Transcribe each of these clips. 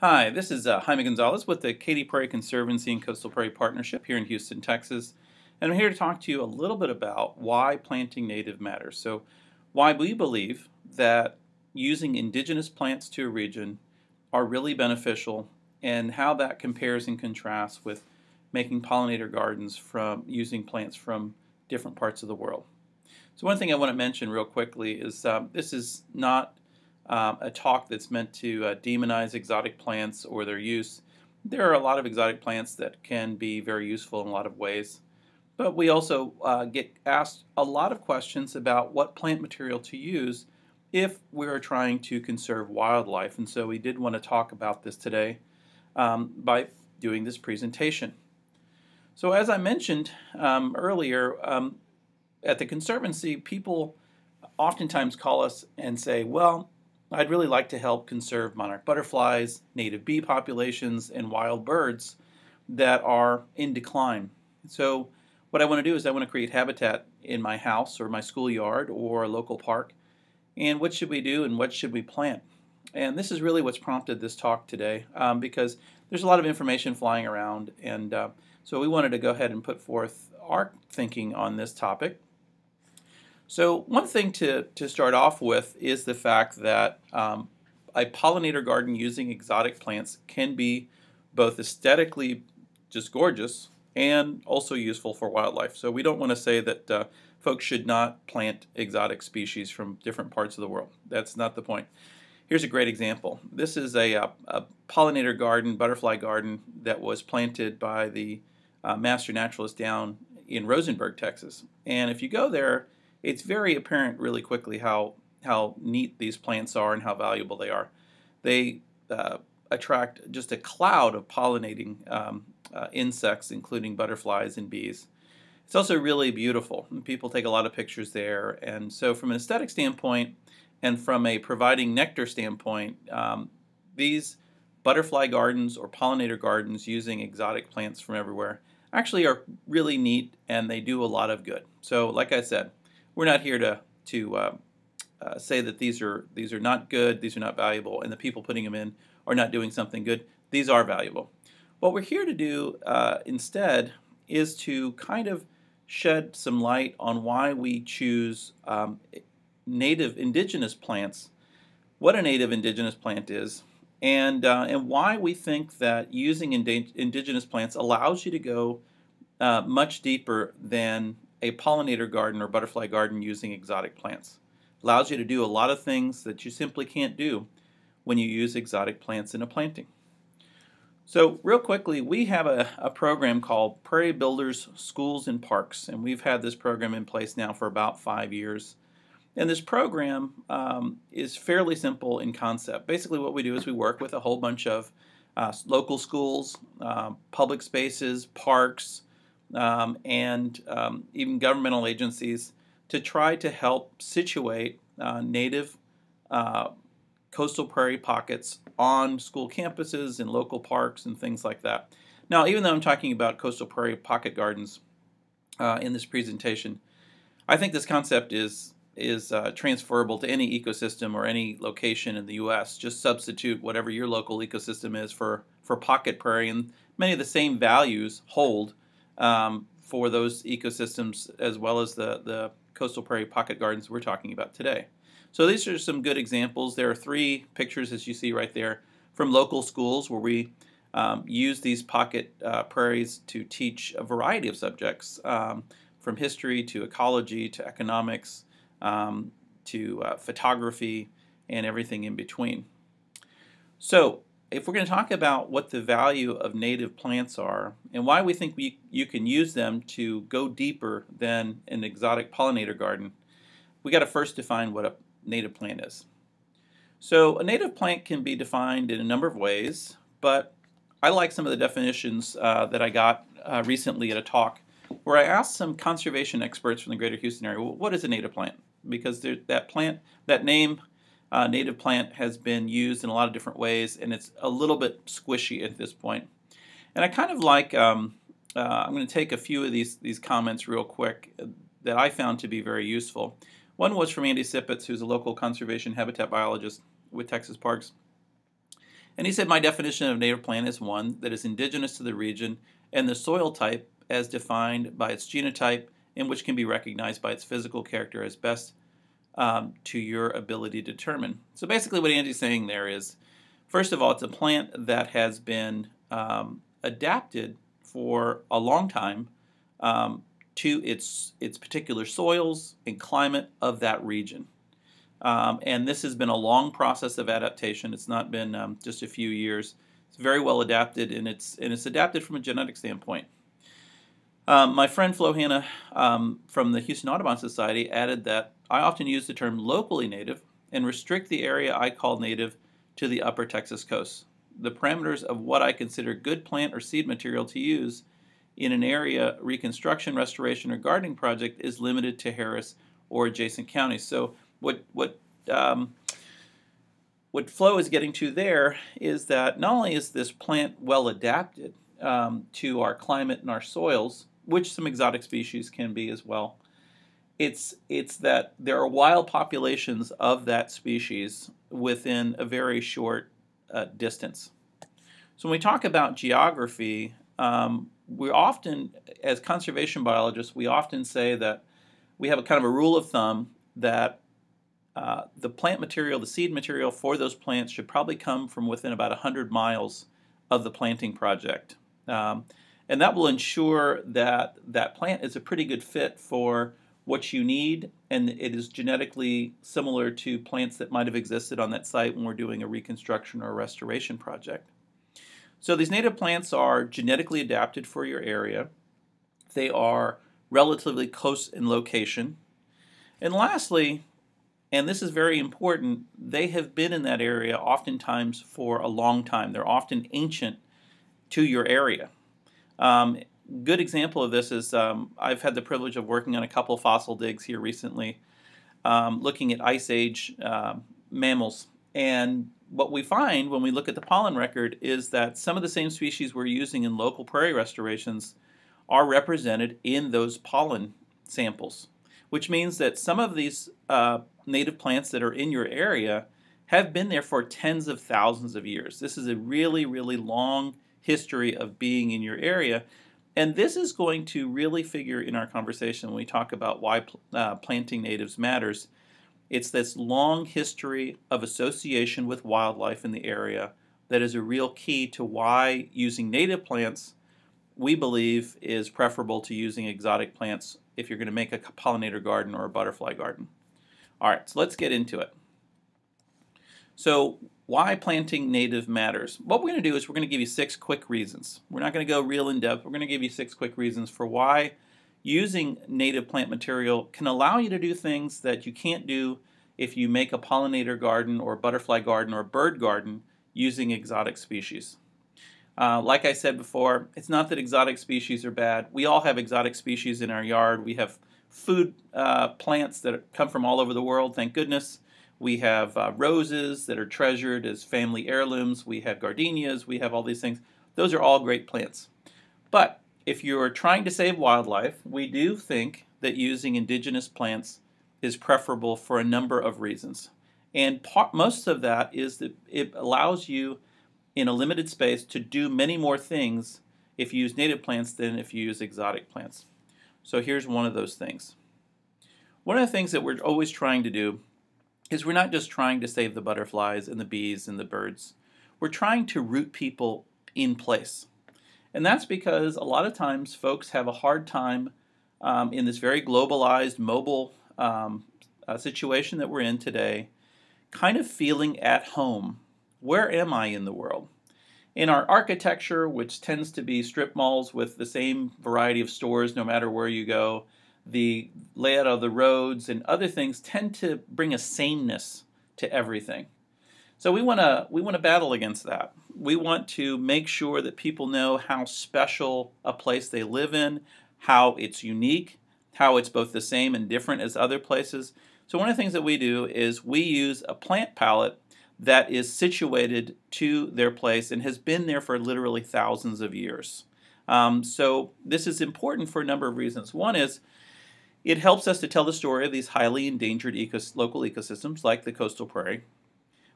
Hi, this is Jaime González with the Katy Prairie Conservancy and Coastal Prairie Partnership here in Houston, Texas. And I'm here to talk to you a little bit about why planting native matters. So why we believe that using indigenous plants to a region are really beneficial and how that compares and contrasts with making pollinator gardens from using plants from different parts of the world. So one thing I want to mention real quickly is this is not a talk that's meant to demonize exotic plants or their use. There are a lot of exotic plants that can be very useful in a lot of ways, but we also get asked a lot of questions about what plant material to use if we're trying to conserve wildlife, and so we did want to talk about this today by doing this presentation. So as I mentioned earlier, at the Conservancy, people oftentimes call us and say, well, I'd really like to help conserve monarch butterflies, native bee populations, and wild birds that are in decline. So what I want to do is I want to create habitat in my house or my schoolyard or a local park. And what should we do and what should we plant? And this is really what's prompted this talk today because there's a lot of information flying around. And so we wanted to go ahead and put forth our thinking on this topic. So one thing to start off with is the fact that a pollinator garden using exotic plants can be both aesthetically just gorgeous and also useful for wildlife. So we don't want to say that folks should not plant exotic species from different parts of the world. That's not the point. Here's a great example. This is a pollinator garden, butterfly garden, that was planted by the master naturalist down in Rosenberg, Texas. And if you go there, it's very apparent really quickly how neat these plants are and how valuable they are. They attract just a cloud of pollinating insects, including butterflies and bees. It's also really beautiful. People take a lot of pictures there. And so from an aesthetic standpoint and from a providing nectar standpoint, these butterfly gardens or pollinator gardens using exotic plants from everywhere actually are really neat and they do a lot of good. So like I said, we're not here to say that these are not good, these are not valuable, and the people putting them in are not doing something good. These are valuable. What we're here to do instead is to kind of shed some light on why we choose native indigenous plants, what a native indigenous plant is, and why we think that using indigenous plants allows you to go much deeper than a pollinator garden or butterfly garden using exotic plants. Allows you to do a lot of things that you simply can't do when you use exotic plants in a planting. So real quickly, we have a program called Prairie Builders Schools and Parks, and we've had this program in place now for about 5 years. And this program is fairly simple in concept. Basically what we do is we work with a whole bunch of local schools, public spaces, parks, and even governmental agencies to try to help situate native coastal prairie pockets on school campuses and local parks and things like that. Now, even though I'm talking about coastal prairie pocket gardens in this presentation, I think this concept is transferable to any ecosystem or any location in the U.S. Just substitute whatever your local ecosystem is for pocket prairie, and many of the same values hold for those ecosystems as well as the coastal prairie pocket gardens we're talking about today. So these are some good examples. There are 3 pictures, as you see right there, from local schools where we use these pocket prairies to teach a variety of subjects, from history to ecology to economics to photography and everything in between. So if we're going to talk about what the value of native plants are and why we think you can use them to go deeper than an exotic pollinator garden, we got to first define what a native plant is. So a native plant can be defined in a number of ways, but I like some of the definitions that I got recently at a talk where I asked some conservation experts from the greater Houston area, well, what is a native plant? Because that name native plant has been used in a lot of different ways, and it's a little bit squishy at this point. And I kind of like, I'm going to take a few of these comments real quick that I found to be very useful. One was from Andy Sippets, who's a local conservation habitat biologist with Texas Parks. And he said, my definition of native plant is one that is indigenous to the region and the soil type as defined by its genotype and which can be recognized by its physical character as best to your ability to determine. So basically what Angie's saying there is, first of all, it's a plant that has been adapted for a long time to its particular soils and climate of that region. And this has been a long process of adaptation. It's not been just a few years. It's very well adapted, and it's adapted from a genetic standpoint. My friend Flo Hanna from the Houston Audubon Society added that I often use the term locally native and restrict the area I call native to the upper Texas coast. The parameters of what I consider good plant or seed material to use in an area reconstruction, restoration, or gardening project is limited to Harris or adjacent counties. So what Flo is getting to there is that not only is this plant well adapted to our climate and our soils, which some exotic species can be as well, it's that there are wild populations of that species within a very short distance. So when we talk about geography, we often, as conservation biologists, we often say that we have a kind of a rule of thumb that the plant material, the seed material for those plants should probably come from within about 100 miles of the planting project. And that will ensure that that plant is a pretty good fit for what you need, and it is genetically similar to plants that might have existed on that site when we're doing a reconstruction or a restoration project. So these native plants are genetically adapted for your area. They are relatively close in location. And lastly, and this is very important, they have been in that area oftentimes for a long time. They're often ancient to your area. Good example of this is I've had the privilege of working on a couple fossil digs here recently, looking at Ice Age mammals. And what we find when we look at the pollen record is that some of the same species we're using in local prairie restorations are represented in those pollen samples, which means that some of these native plants that are in your area have been there for tens of thousands of years. This is a really, really long history of being in your area. And this is going to really figure in our conversation when we talk about why planting natives matters. It's this long history of association with wildlife in the area that is a real key to why using native plants, we believe, is preferable to using exotic plants if you're going to make a pollinator garden or a butterfly garden. All right, so let's get into it. So why planting native matters. What we're going to do is we're going to give you 6 quick reasons. We're not going to go real in depth. We're going to give you 6 quick reasons for why using native plant material can allow you to do things that you can't do if you make a pollinator garden or a butterfly garden or a bird garden using exotic species. Like I said before, it's not that exotic species are bad. We all have exotic species in our yard. We have food plants that come from all over the world, thank goodness. We have roses that are treasured as family heirlooms. We have gardenias. We have all these things. Those are all great plants. But if you're trying to save wildlife, we do think that using indigenous plants is preferable for a number of reasons. And most of that is that it allows you in a limited space to do many more things if you use native plants than if you use exotic plants. So here's one of those things. One of the things that we're always trying to do is we're not just trying to save the butterflies and the bees and the birds. We're trying to root people in place. And that's because a lot of times folks have a hard time in this very globalized, mobile situation that we're in today, kind of feeling at home. Where am I in the world? In our architecture, which tends to be strip malls with the same variety of stores no matter where you go, the layout of the roads and other things tend to bring a sameness to everything. So we want to battle against that. We want to make sure that people know how special a place they live in, how it's unique, how it's both the same and different as other places. So one of the things that we do is we use a plant palette that is situated to their place and has been there for literally thousands of years. So this is important for a number of reasons. One is it helps us to tell the story of these highly endangered local ecosystems like the coastal prairie,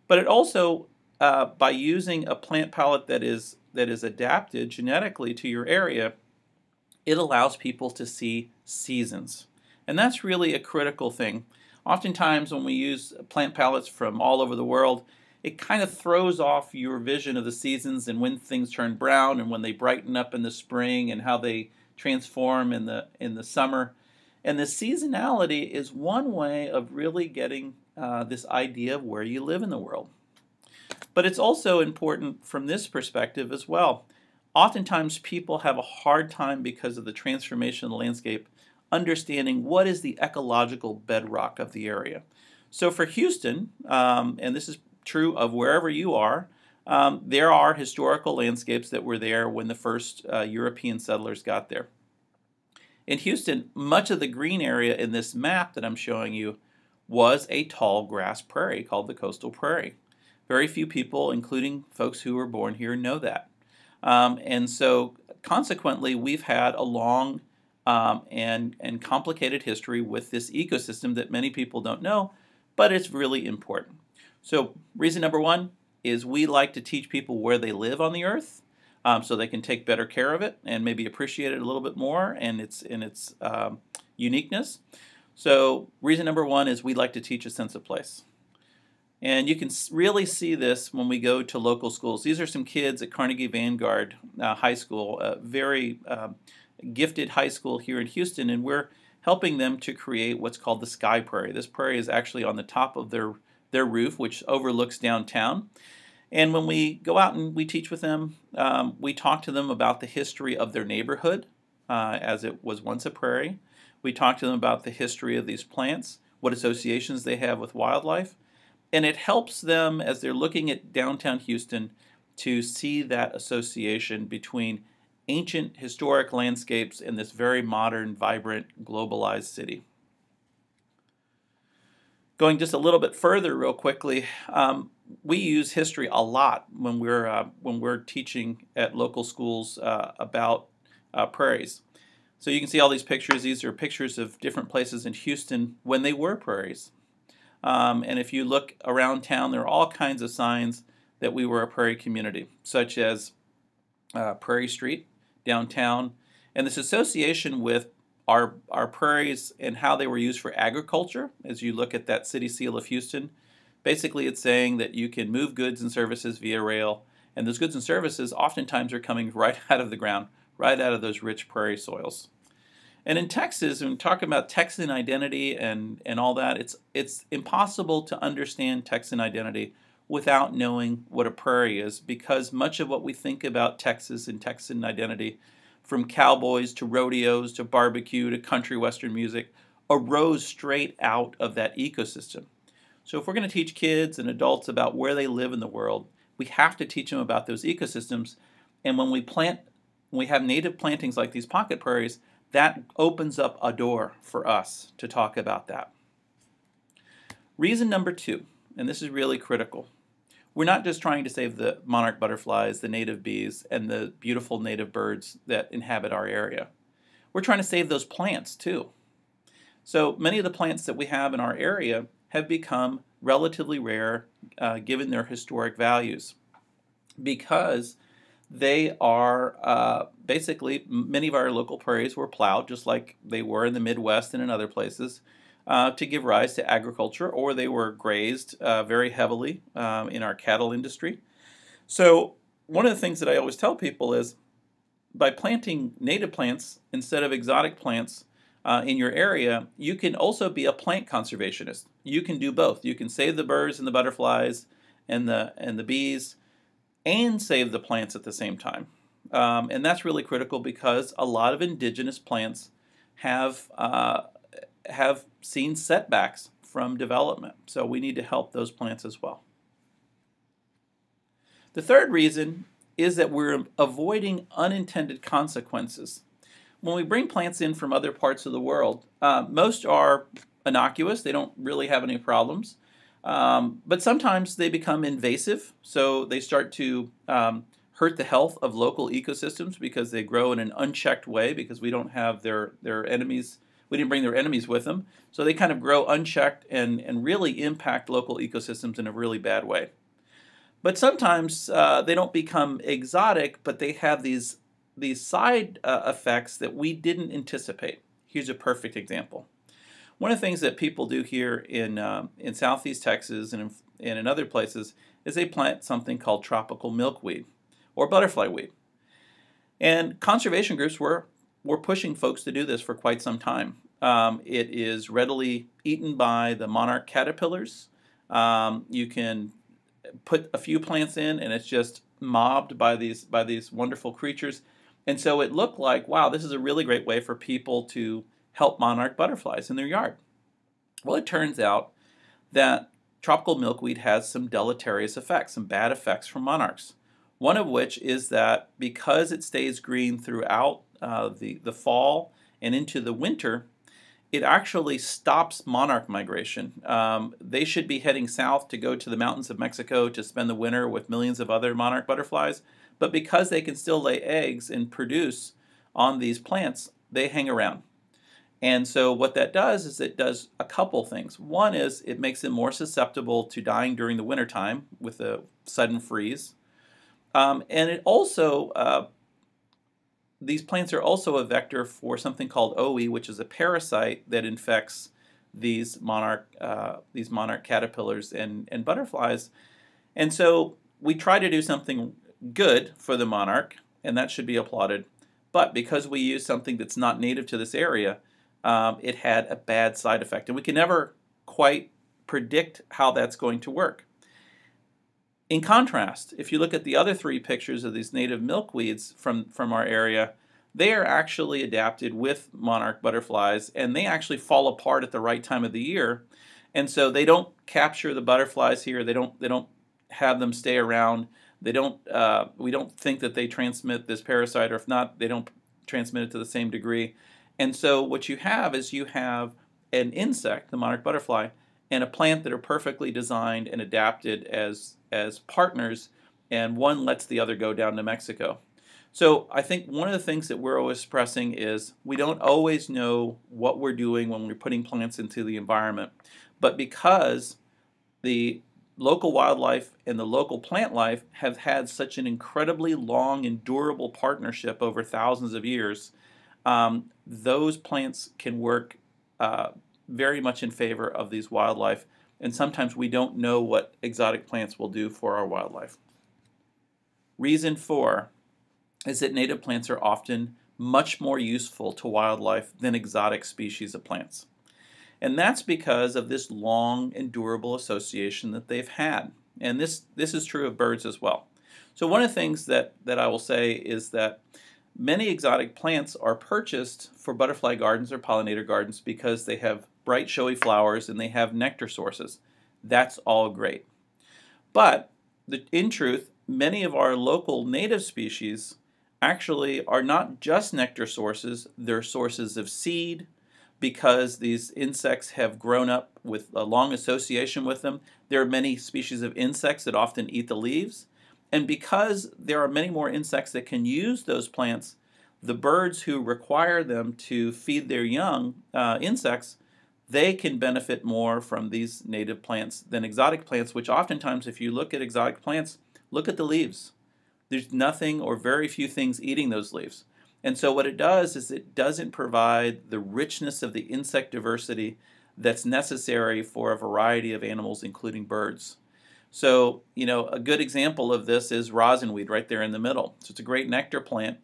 but it also by using a plant palette that is adapted genetically to your area, it allows people to see seasons. And that's really a critical thing. Oftentimes when we use plant palettes from all over the world, it kind of throws off your vision of the seasons and when things turn brown and when they brighten up in the spring and how they transform in the summer. And the seasonality is one way of really getting this idea of where you live in the world. But it's also important from this perspective as well. Oftentimes people have a hard time, because of the transformation of the landscape, understanding what is the ecological bedrock of the area. So for Houston, and this is true of wherever you are, there are historical landscapes that were there when the first European settlers got there. In Houston, much of the green area in this map that I'm showing you was a tall grass prairie called the Coastal Prairie. Very few people, including folks who were born here, know that. And so consequently, we've had a long and complicated history with this ecosystem that many people don't know, but it's really important. So reason number one is we like to teach people where they live on the earth, so they can take better care of it and maybe appreciate it a little bit more and its uniqueness. So reason number one is we like to teach a sense of place. And you can really see this when we go to local schools. These are some kids at Carnegie Vanguard High School, a very gifted high school here in Houston, and we're helping them to create what's called the Sky Prairie. This prairie is actually on the top of their roof, which overlooks downtown. And when we go out and we teach with them, we talk to them about the history of their neighborhood, as it was once a prairie. We talk to them about the history of these plants, what associations they have with wildlife. And it helps them, as they're looking at downtown Houston, to see that association between ancient historic landscapes and this very modern, vibrant, globalized city. Going just a little bit further real quickly, we use history a lot when we're teaching at local schools about prairies. So you can see all these pictures. These are pictures of different places in Houston when they were prairies. And if you look around town, there are all kinds of signs that we were a prairie community, such as Prairie Street downtown. And this association with our prairies and how they were used for agriculture, as you look at that city seal of Houston, basically it's saying that you can move goods and services via rail, and those goods and services oftentimes are coming right out of the ground, right out of those rich prairie soils. And in Texas, when talking about Texan identity and all that, it's impossible to understand Texan identity without knowing what a prairie is, because much of what we think about Texas and Texan identity, from cowboys to rodeos to barbecue to country western music, arose straight out of that ecosystem. So if we're going to teach kids and adults about where they live in the world, we have to teach them about those ecosystems. And when we have native plantings like these pocket prairies, that opens up a door for us to talk about that. Reason number two, and this is really critical, we're not just trying to save the monarch butterflies, the native bees, and the beautiful native birds that inhabit our area. We're trying to save those plants too. So many of the plants that we have in our area have become relatively rare given their historic values, because they are basically, many of our local prairies were plowed, just like they were in the Midwest and in other places, to give rise to agriculture, or they were grazed very heavily in our cattle industry. So one of the things that I always tell people is, by planting native plants instead of exotic plants in your area, you can also be a plant conservationist. You can do both. You can save the birds and the butterflies and the bees, and save the plants at the same time. And that's really critical, because a lot of indigenous plants have seen setbacks from development. So we need to help those plants as well. The third reason is that we're avoiding unintended consequences. When we bring plants in from other parts of the world, most are innocuous. They don't really have any problems. But sometimes they become invasive, so they start to hurt the health of local ecosystems, because they grow in an unchecked way, because we don't have their enemies, we didn't bring their enemies with them. So they kind of grow unchecked and really impact local ecosystems in a really bad way. But sometimes they don't become exotic, but they have these side effects that we didn't anticipate. Here's a perfect example. One of the things that people do here in southeast Texas and in other places is they plant something called tropical milkweed or butterfly weed. And conservation groups were pushing folks to do this for quite some time. It is readily eaten by the monarch caterpillars. You can put a few plants in and it's just mobbed by these wonderful creatures. And so it looked like, wow, this is a really great way for people to help monarch butterflies in their yard. Well, it turns out that tropical milkweed has some deleterious effects, some bad effects from monarchs. One of which is that because it stays green throughout the fall and into the winter, it actually stops monarch migration. They should be heading south to go to the mountains of Mexico to spend the winter with millions of other monarch butterflies, but because they can still lay eggs and produce on these plants, they hang around. And so what that does is it does a couple things. One is it makes them more susceptible to dying during the wintertime with a sudden freeze. And it also these plants are also a vector for something called OE, which is a parasite that infects these monarch caterpillars and butterflies. And so we try to do something good for the monarch, and that should be applauded. But because we use something that's not native to this area, it had a bad side effect. And we can never quite predict how that's going to work. In contrast, if you look at the other three pictures of these native milkweeds from our area, they are actually adapted with monarch butterflies, and they actually fall apart at the right time of the year. And so they don't capture the butterflies here. They don't have them stay around. They don't. We don't think that they transmit this parasite, or if not, they don't transmit it to the same degree. And so what you have is you have an insect, the monarch butterfly, and a plant that are perfectly designed and adapted as partners, and one lets the other go down to Mexico. So I think one of the things that we're always stressing is we don't always know what we're doing when we're putting plants into the environment. But because the local wildlife and the local plant life have had such an incredibly long and durable partnership over thousands of years, those plants can work very much in favor of these wildlife, and sometimes we don't know what exotic plants will do for our wildlife. Reason four is that native plants are often much more useful to wildlife than exotic species of plants. And that's because of this long and durable association that they've had. And this is true of birds as well. So one of the things that I will say is that many exotic plants are purchased for butterfly gardens or pollinator gardens because they have bright, showy flowers and they have nectar sources. That's all great. But in truth, many of our local native species actually are not just nectar sources, they're sources of seed because these insects have grown up with a long association with them. There are many species of insects that often eat the leaves. And because there are many more insects that can use those plants, the birds who require them to feed their young insects, they can benefit more from these native plants than exotic plants, which oftentimes, if you look at exotic plants, look at the leaves. There's nothing or very few things eating those leaves. And so what it does is it doesn't provide the richness of the insect diversity that's necessary for a variety of animals, including birds. So, you know, a good example of this is rosinweed right there in the middle. So it's a great nectar plant.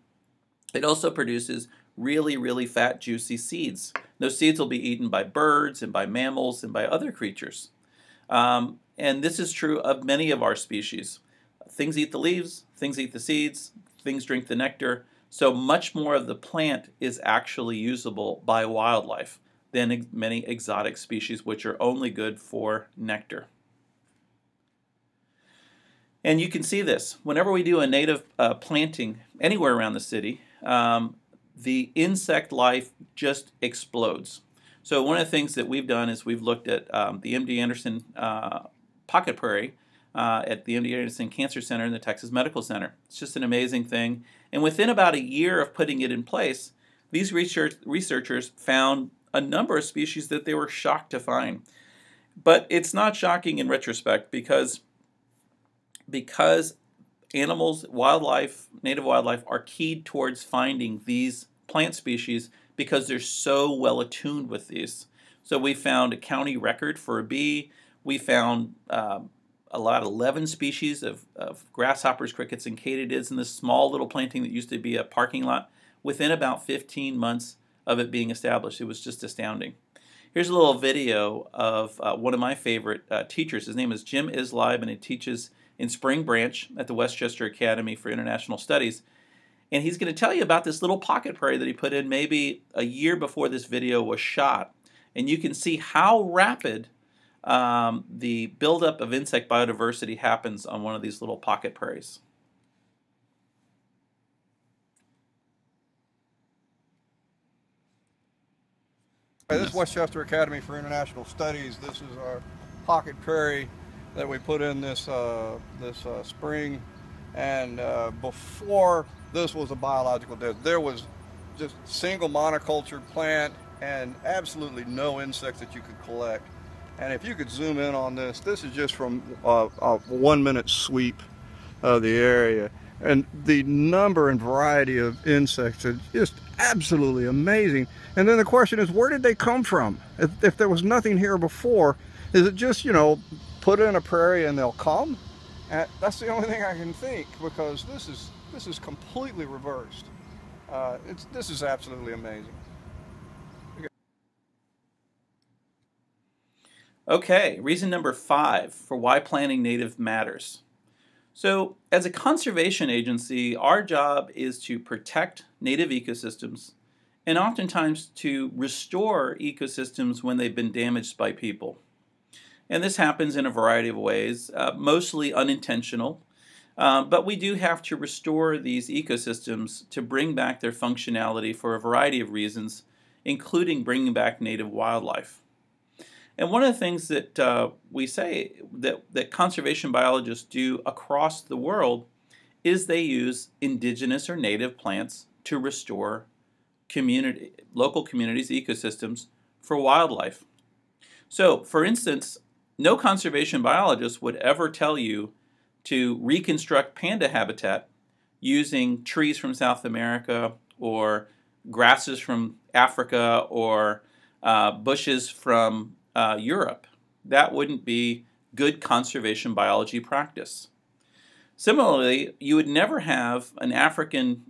It also produces really, really fat, juicy seeds. Those seeds will be eaten by birds and by mammals and by other creatures. And this is true of many of our species. Things eat the leaves, things eat the seeds, things drink the nectar. So much more of the plant is actually usable by wildlife than many exotic species, which are only good for nectar. And you can see this. Whenever we do a native planting anywhere around the city, the insect life just explodes. So one of the things that we've done is we've looked at the MD Anderson pocket prairie at the MD Anderson Cancer Center and the Texas Medical Center. It's just an amazing thing. And within about a year of putting it in place, these researchers found a number of species that they were shocked to find. But it's not shocking in retrospect because because animals, wildlife, native wildlife, are keyed towards finding these plant species because they're so well attuned with these. So we found a county record for a bee. We found a lot of 11 species of grasshoppers, crickets, and katydids in this small little planting that used to be a parking lot within about 15 months of it being established. It was just astounding. Here's a little video of one of my favorite teachers. His name is Jim Isleib, and he teaches in Spring Branch at the Westchester Academy for International Studies. And he's going to tell you about this little pocket prairie that he put in maybe a year before this video was shot. And you can see how rapid the buildup of insect biodiversity happens on one of these little pocket prairies. This is Westchester Academy for International Studies. This is our pocket prairie that we put in this spring, and before this was a biological desert. There was just single monoculture plant and absolutely no insects that you could collect. And if you could zoom in on this, this is just from a 1 minute sweep of the area, and the number and variety of insects are just absolutely amazing. And then the question is, where did they come from? If there was nothing here before, is it just, you know, put in a prairie and they'll come? And that's the only thing I can think, because this is completely reversed. This is absolutely amazing. Okay. Okay, reason number 5 for why planting native matters. So, as a conservation agency, our job is to protect native ecosystems and oftentimes to restore ecosystems when they've been damaged by people. And this happens in a variety of ways, mostly unintentional, but we do have to restore these ecosystems to bring back their functionality for a variety of reasons, including bringing back native wildlife. And one of the things that we say that conservation biologists do across the world is they use indigenous or native plants to restore local communities' ecosystems for wildlife. So, for instance, no conservation biologist would ever tell you to reconstruct panda habitat using trees from South America or grasses from Africa or bushes from Europe. That wouldn't be good conservation biology practice. Similarly, you would never have an African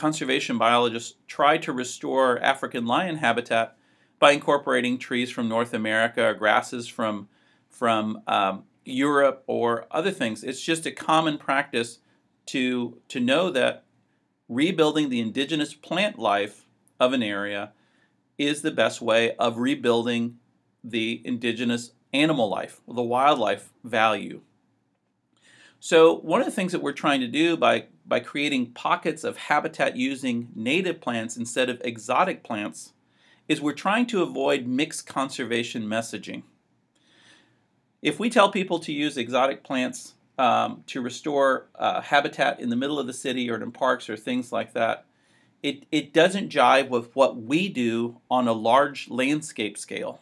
conservation biologist try to restore African lion habitat by incorporating trees from North America or grasses from Europe or other things. It's just a common practice to know that rebuilding the indigenous plant life of an area is the best way of rebuilding the indigenous animal life, the wildlife value. So one of the things that we're trying to do by creating pockets of habitat using native plants instead of exotic plants is we're trying to avoid mixed conservation messaging. If we tell people to use exotic plants to restore habitat in the middle of the city or in parks or things like that, it doesn't jive with what we do on a large landscape scale.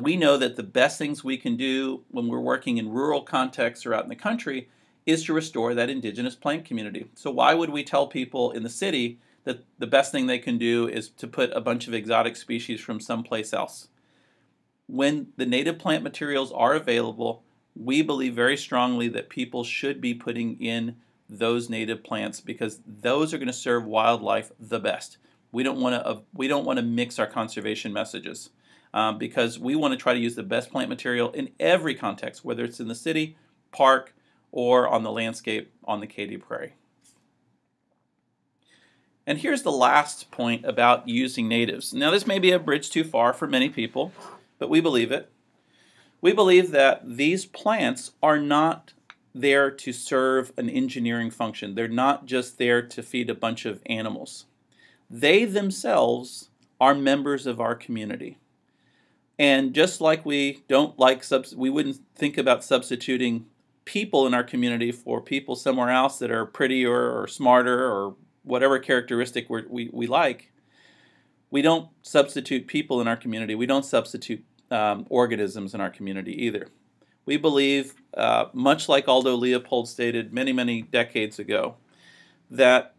We know that the best things we can do when we're working in rural contexts or out in the country is to restore that indigenous plant community. So why would we tell people in the city that the best thing they can do is to put a bunch of exotic species from someplace else? When the native plant materials are available, we believe very strongly that people should be putting in those native plants because those are going to serve wildlife the best. We don't want to mix our conservation messages. Because we want to try to use the best plant material in every context, whether it's in the city, park, or on the landscape on the Katy Prairie. And here's the last point about using natives. Now, this may be a bridge too far for many people, but we believe it. We believe that these plants are not there to serve an engineering function. They're not just there to feed a bunch of animals. They themselves are members of our community. And just like we wouldn't think about substituting people in our community for people somewhere else that are prettier or smarter or whatever characteristic we like, we don't substitute people in our community. We don't substitute organisms in our community either. we believe, much like Aldo Leopold stated many, many decades ago, that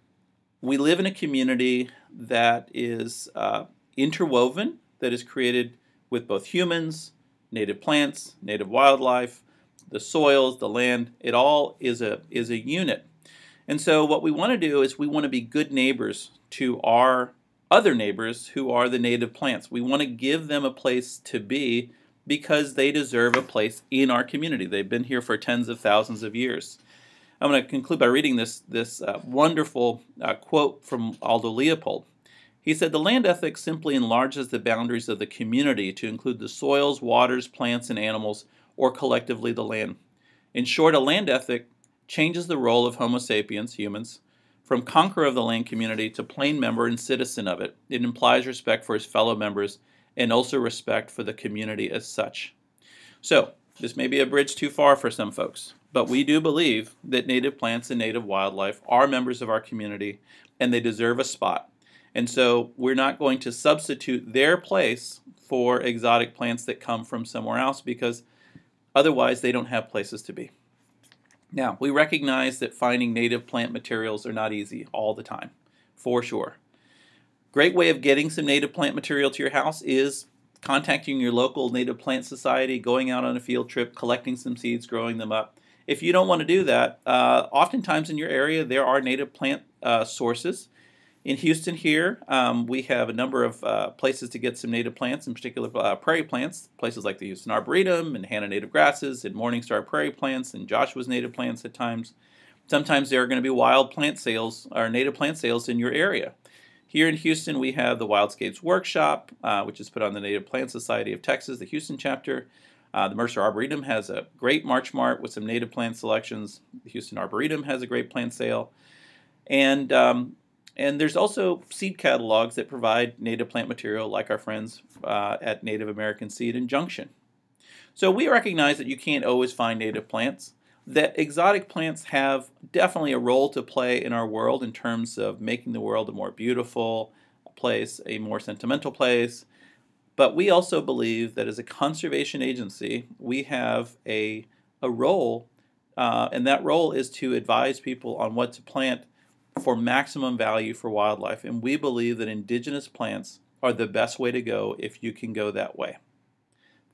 we live in a community that is interwoven, that is created with both humans, native plants, native wildlife, the soils, the land. It all is a unit. And so what we want to do is we want to be good neighbors to our other neighbors who are the native plants. We want to give them a place to be because they deserve a place in our community. They've been here for tens of thousands of years. I'm going to conclude by reading this wonderful quote from Aldo Leopold. He said, "The land ethic simply enlarges the boundaries of the community to include the soils, waters, plants, and animals, or collectively the land. In short, a land ethic changes the role of Homo sapiens, humans, from conqueror of the land community to plain member and citizen of it. It implies respect for his fellow members and also respect for the community as such." So, this may be a bridge too far for some folks, but we do believe that native plants and native wildlife are members of our community and they deserve a spot. And so we're not going to substitute their place for exotic plants that come from somewhere else because otherwise they don't have places to be. Now, we recognize that finding native plant materials are not easy all the time, for sure. Great way of getting some native plant material to your house is contacting your local Native Plant Society, going out on a field trip, collecting some seeds, growing them up. If you don't want to do that, oftentimes in your area there are native plant sources. In Houston here, we have a number of places to get some native plants, in particular prairie plants, places like the Houston Arboretum and Hannah Native Grasses and Morningstar Prairie Plants and Joshua's Native Plants at times. Sometimes there are going to be wild plant sales or native plant sales in your area. Here in Houston, we have the Wildscapes Workshop, which is put on the Native Plant Society of Texas, the Houston chapter. The Mercer Arboretum has a great March Mart with some native plant selections. The Houston Arboretum has a great plant sale. And there's also seed catalogs that provide native plant material like our friends at Native American Seed and Junction. So we recognize that you can't always find native plants, that exotic plants have definitely a role to play in our world in terms of making the world a more beautiful place, a more sentimental place. But we also believe that as a conservation agency, we have a role, and that role is to advise people on what to plant for maximum value for wildlife, and we believe that indigenous plants are the best way to go if you can go that way.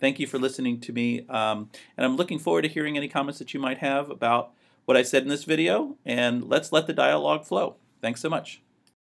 Thank you for listening to me, and I'm looking forward to hearing any comments that you might have about what I said in this video, and let's let the dialogue flow. Thanks so much.